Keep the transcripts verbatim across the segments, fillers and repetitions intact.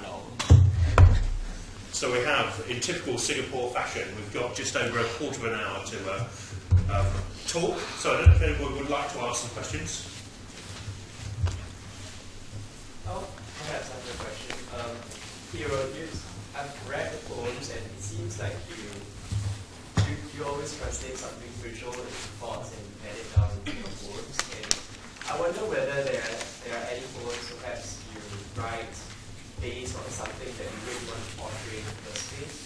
panel. So we have, in typical Singapore fashion, we've got just over a quarter of an hour to uh, uh, talk. So I don't know if anyone would like to ask some questions. Oh, I have another question. Um, Theodosius, I've read the poems and it seems like you, you, you always translate something visual into thoughts and add it down into your poems. And I wonder whether there are, there are any poems perhaps you write based on something that you really want to portray in the first place.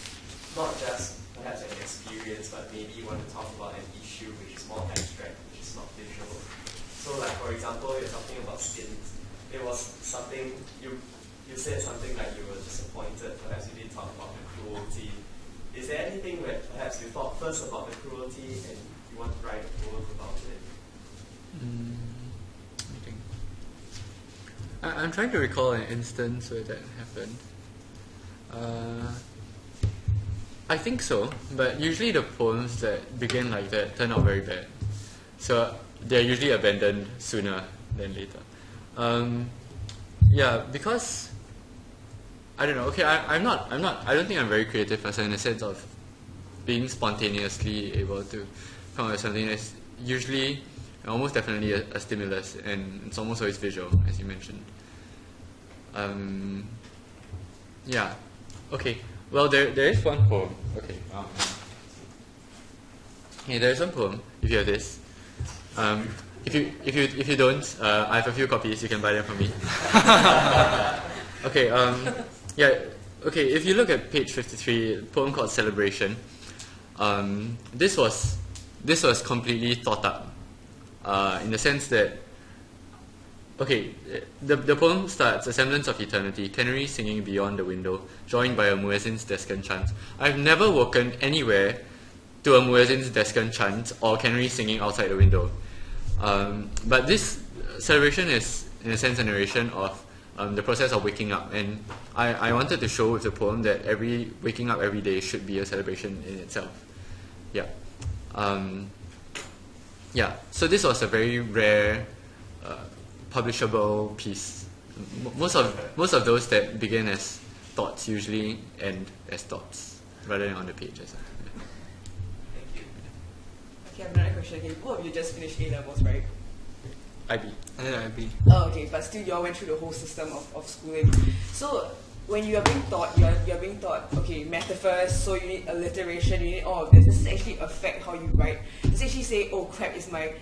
Not just perhaps an experience, but maybe you want to talk about an issue which is more abstract, which is not visual. So like for example, you're talking about skins. It was something, you you said something like you were disappointed, perhaps you didn't talk about the cruelty. Is there anything where perhaps you thought first about the cruelty and you want to write a poem about it? Mm. I'm trying to recall an instance where that happened. Uh, I think so, but usually the poems that begin like that turn out very bad. So they're usually abandoned sooner than later. Um, yeah, because I don't know. Okay, I, I'm not. I'm not. I don't think I'm a very creative person in the sense of being spontaneously able to come up with something that's usually. Almost definitely a, a stimulus, and it's almost always visual, as you mentioned. Um, yeah. Okay. Well, there there is one poem. Okay. Um, okay, there is one poem. If you have this, um, if you if you if you don't, uh, I have a few copies. You can buy them from me. Okay. Um, yeah. Okay. If you look at page fifty-three, a poem called "Celebration." Um, this was this was completely thought up. Uh, in the sense that, okay, the, the poem starts, a semblance of eternity, canary singing beyond the window, joined by a muezzin's descant chant. I've never woken anywhere to a muezzin's descant chant or canary singing outside the window. Um, but this celebration is, in a sense, a narration of um, the process of waking up. And I, I wanted to show with the poem that every waking up every day should be a celebration in itself. Yeah. Um, Yeah, so this was a very rare, uh, publishable piece. M most of most of those that begin as thoughts usually end as thoughts, rather than on the pages. Yeah. Thank you. Okay, I have another question. Okay, both of you just finished A levels, right? I B. I did I B. Oh, okay, but still, you all went through the whole system of of schooling. So when you are being taught, you are you are being taught, okay, metaphors, so you need alliteration, you need all of this. Does this actually affect how you write? Does it actually say, oh crap, is my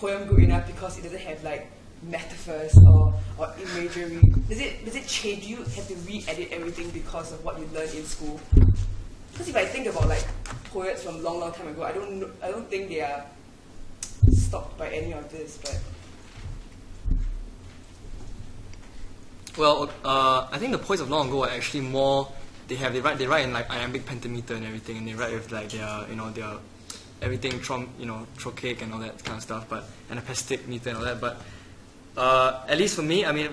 poem good enough because it doesn't have like metaphors or, or imagery? Does it does it change? Do you have to re-edit everything because of what you learned in school? Because if I think about like poets from long, long time ago, I don't know, I don't think they are stopped by any of this, but. Well, uh, I think the poets of long ago are actually more. They have they write they write in like iambic pentameter and everything, and they write with like their you know their everything from you know trochaic and all that kind of stuff, but and a plastic meter and all that. But uh, at least for me, I mean,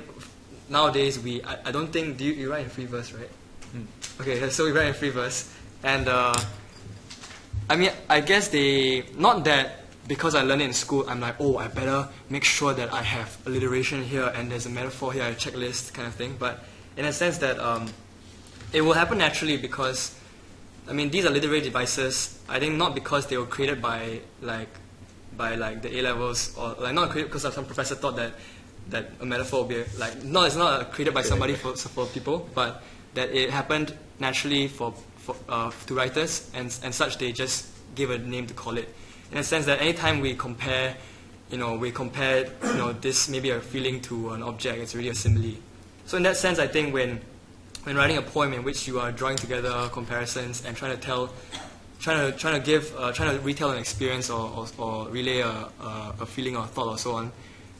nowadays we I, I don't think do you, you write in free verse, right? Hmm. Okay, so we write in free verse, and uh, I mean I guess they not that. Because I learned it in school, I'm like, oh, I better make sure that I have alliteration here and there's a metaphor here, a checklist kind of thing. But in a sense that um, it will happen naturally because, I mean, these are literary devices. I think not because they were created by like, by like the A levels or like not created because some professor thought that that a metaphor would be like no, it's not created by somebody for for people, but that it happened naturally for for uh, to writers and and such. They just gave a name to call it. In a sense that anytime we compare, you know, we compare, you know, this maybe a feeling to an object, it's really a simile. So in that sense, I think when, when writing a poem in which you are drawing together comparisons and trying to tell, trying to trying to give, uh, trying to retell an experience or or, or relay a, a a feeling or a thought or so on,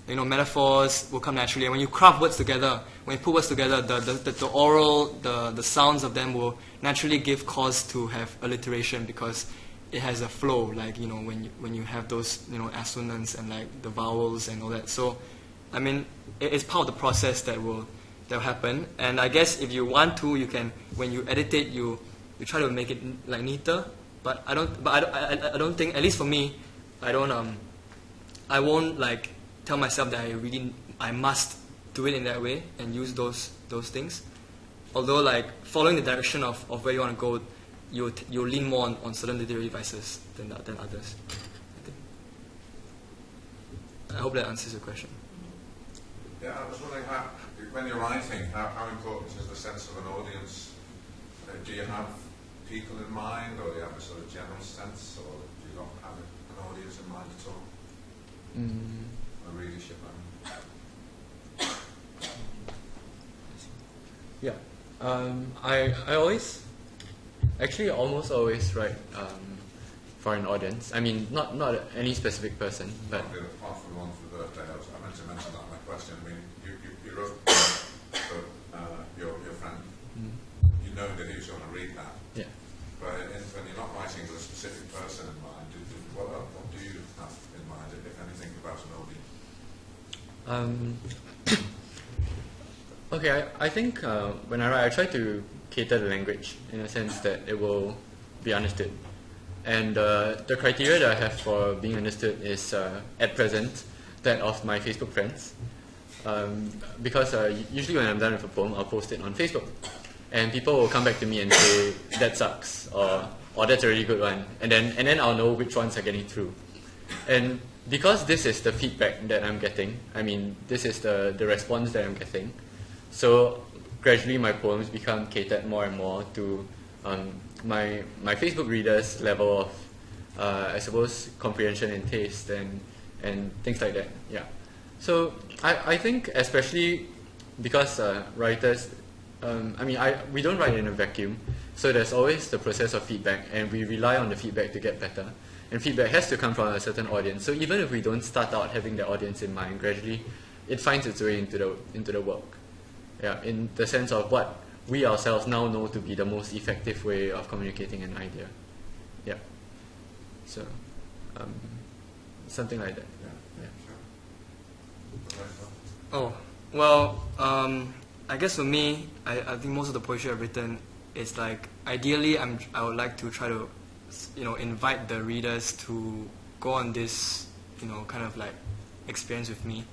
you know, metaphors will come naturally. And when you craft words together, when you put words together, the the, the, the oral, the the sounds of them will naturally give cause to have alliteration because. It has a flow, like you know, when you, when you have those you know assonance and like the vowels and all that. So, I mean, it, it's part of the process that will that will happen. And I guess if you want to, you can when you edit it, you you try to make it like neater. But I don't. But I don't. I, I don't think. At least for me, I don't. Um, I won't like tell myself that I really I must do it in that way and use those those things. although like following the direction of, of where you want to go, you you lean more on, on certain literary devices than than others. I think. I hope that answers your question. Yeah, I was wondering how, when you're writing, how, how important is the sense of an audience? Uh, do you have people in mind, or do you have a sort of general sense, or do you not have an audience in mind at all? Mm. A readership, I mean. Yeah, um, I I always, actually almost always write um, for an audience. I mean, not not any specific person, but apart from one for the birthday, I, was, I meant to mention that in my question. I mean, you you, you wrote for uh, your your friend. Mm-hmm. You know that he was going to read that. Yeah. But in, when you're not writing with a specific person in mind, do, do, what, what do you have in mind, if anything, about an audience? Um. Okay, I, I think uh, when I write, I try to cater the language in a sense that it will be understood. And uh, the criteria that I have for being understood is, uh, at present, that of my Facebook friends. Um, because uh, usually when I'm done with a poem, I'll post it on Facebook. And people will come back to me and say, that sucks, or, or that's a really good one. And then, and then I'll know which ones are getting through. And because this is the feedback that I'm getting, I mean, this is the, the response that I'm getting, so gradually my poems become catered more and more to um, my my Facebook readers' level of, uh, I suppose, comprehension and taste and and things like that. Yeah. So I I think especially because uh, writers, um, I mean I we don't write in a vacuum. So there's always the process of feedback, and we rely on the feedback to get better. And feedback has to come from a certain audience. So even if we don't start out having the audience in mind, gradually it finds its way into the into the work. Yeah, in the sense of what we ourselves now know to be the most effective way of communicating an idea. Yeah. So, um, something like that. Yeah. Yeah. Oh, well, um, I guess for me, I, I think most of the poetry I've written is like, ideally, I'm, I would like to try to, you know, invite the readers to go on this, you know, kind of like experience with me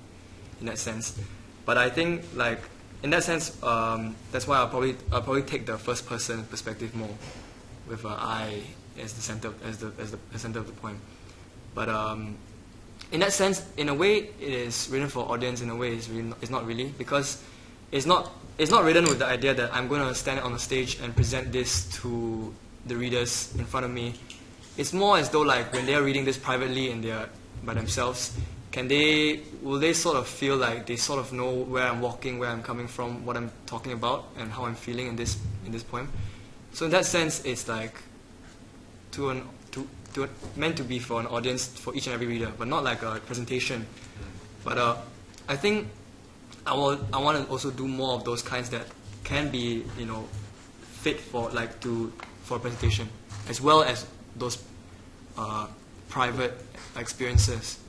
in that sense. But I think like, in that sense, um, that's why I'll probably I'll probably take the first person perspective more, with uh, I as the center of, as the as the center of the poem. But um, in that sense, in a way, it is written for audience. In a way, it's really not, it's not really, because it's not it's not written with the idea that I'm going to stand on a stage and present this to the readers in front of me. It's more as though like when they're reading this privately and they're by themselves. Can they, will they sort of feel like they sort of know where I'm walking, where I'm coming from, what I'm talking about, and how I'm feeling in this in this poem? So in that sense, it's like to an to to meant to be for an audience, for each and every reader, but not like a presentation. But uh, I think I will I want to also do more of those kinds that can be, you know, fit for like to for a presentation, as well as those uh, private experiences.